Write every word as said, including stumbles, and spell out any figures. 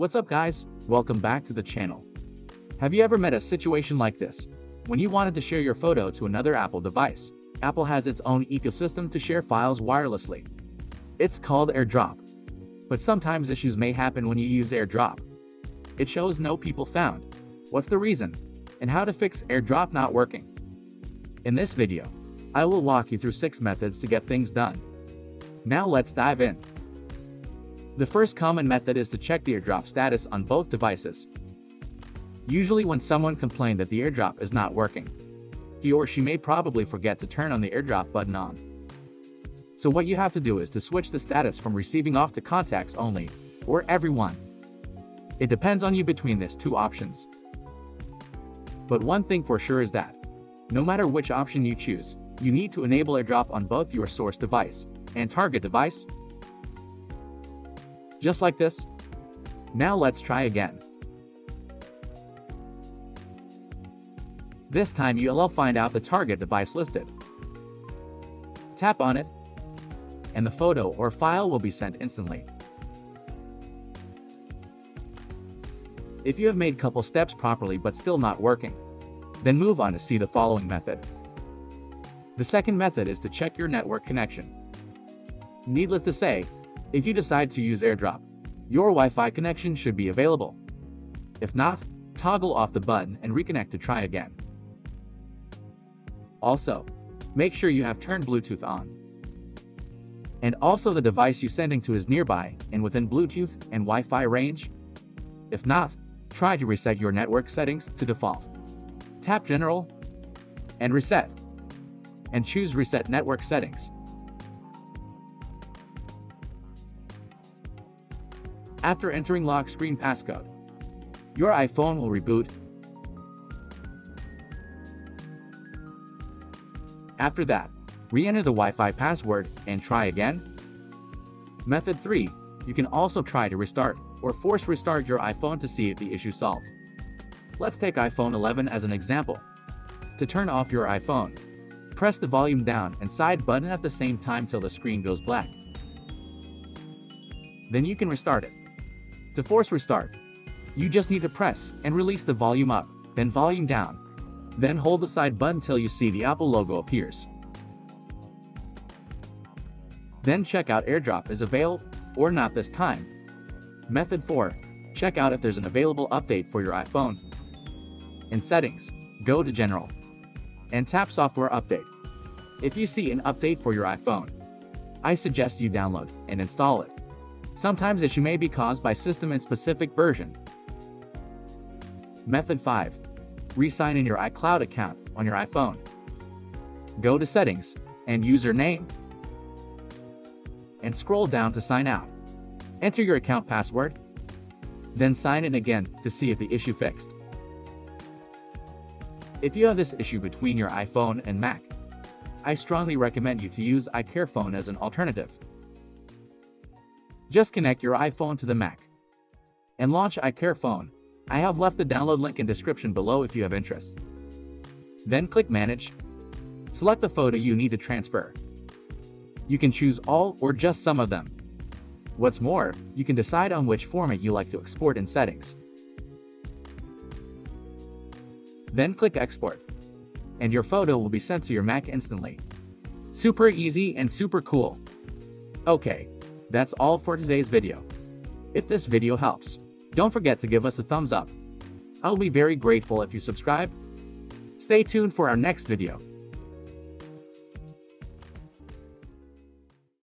What's up, guys? Welcome back to the channel. Have you ever met a situation like this? When you wanted to share your photo to another Apple device, Apple has its own ecosystem to share files wirelessly. It's called AirDrop. But sometimes issues may happen when you use AirDrop. It shows no people found. What's the reason? And how to fix AirDrop not working? In this video, I will walk you through six methods to get things done. Now let's dive in. The first common method is to check the AirDrop status on both devices. Usually when someone complained that the AirDrop is not working, he or she may probably forget to turn on the AirDrop button on. So what you have to do is to switch the status from receiving off to contacts only, or everyone. It depends on you between these two options. But one thing for sure is that, no matter which option you choose, you need to enable AirDrop on both your source device and target device. Just like this. Now let's try again. This time you'll find out the target device listed. Tap on it, and the photo or file will be sent instantly. If you have made couple steps properly but still not working, then move on to see the following method. The second method is to check your network connection. Needless to say, if you decide to use AirDrop, your Wi-Fi connection should be available. If not, toggle off the button and reconnect to try again. Also, make sure you have turned Bluetooth on. And also the device you're sending to is nearby and within Bluetooth and Wi-Fi range. If not, try to reset your network settings to default. Tap General and Reset, and choose Reset Network Settings. After entering lock screen passcode, your iPhone will reboot. After that, re-enter the Wi-Fi password and try again. Method three, you can also try to restart or force restart your iPhone to see if the issue solved. Let's take iPhone eleven as an example. To turn off your iPhone, press the volume down and side button at the same time till the screen goes black. Then you can restart it. To force restart, you just need to press and release the volume up, then volume down. Then hold the side button till you see the Apple logo appears. Then check out AirDrop is available or not this time. Method four. Check out if there's an available update for your iPhone. In Settings, go to General and tap Software Update. If you see an update for your iPhone, I suggest you download and install it. Sometimes issue may be caused by system and specific version. Method five. Re-sign in your iCloud account on your iPhone. Go to Settings and Username and scroll down to sign out. Enter your account password, then sign in again to see if the issue fixed. If you have this issue between your iPhone and Mac, I strongly recommend you to use iCareFone as an alternative. Just connect your iPhone to the Mac and launch iCareFone. I have left the download link in description below if you have interest. Then click Manage. Select the photo you need to transfer. You can choose all or just some of them. What's more, you can decide on which format you like to export in Settings. Then click Export, and your photo will be sent to your Mac instantly. Super easy and super cool. Okay, that's all for today's video. If this video helps, don't forget to give us a thumbs up. I'll be very grateful if you subscribe. Stay tuned for our next video.